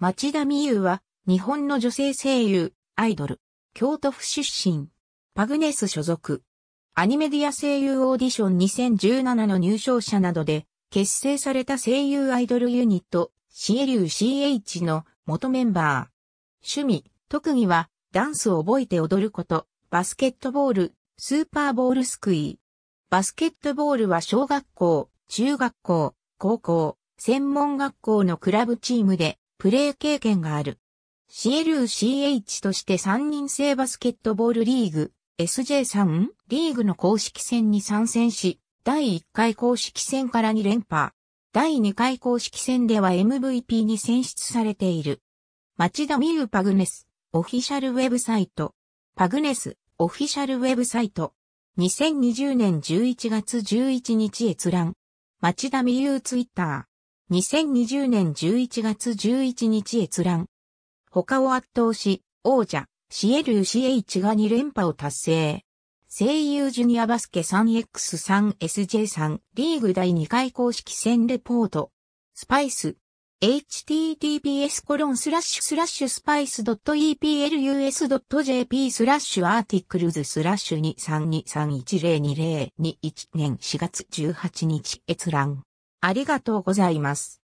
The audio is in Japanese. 町田美優は、日本の女性声優、アイドル、京都府出身、パグネス所属。アニメディア声優オーディション2017の入賞者などで、結成された声優アイドルユニット、CLU+CH の元メンバー。趣味、特技は、ダンスを覚えて踊ること、バスケットボール、スーパーボールすくい。バスケットボールは小学校、中学校、高校、専門学校のクラブチームでプレー経験がある。CLU+CH として3人制バスケットボールリーグ、SJ3 リーグの公式戦に参戦し、第1回公式戦から2連覇。第2回公式戦では MVP に選出されている。町田美優パグネス。オフィシャルウェブサイト。パグネス、オフィシャルウェブサイト。2020年11月11日閲覧。町田美優ツイッター。2020年11月11日閲覧。他を圧倒し、王者、CLU+CH が2連覇を達成。声優ジュニアバスケ 3X3SJ3 リーグ第2回公式戦レポート。スパイス。https://spice.eplus.jp/articles/232310202021年4月18日閲覧。ありがとうございます。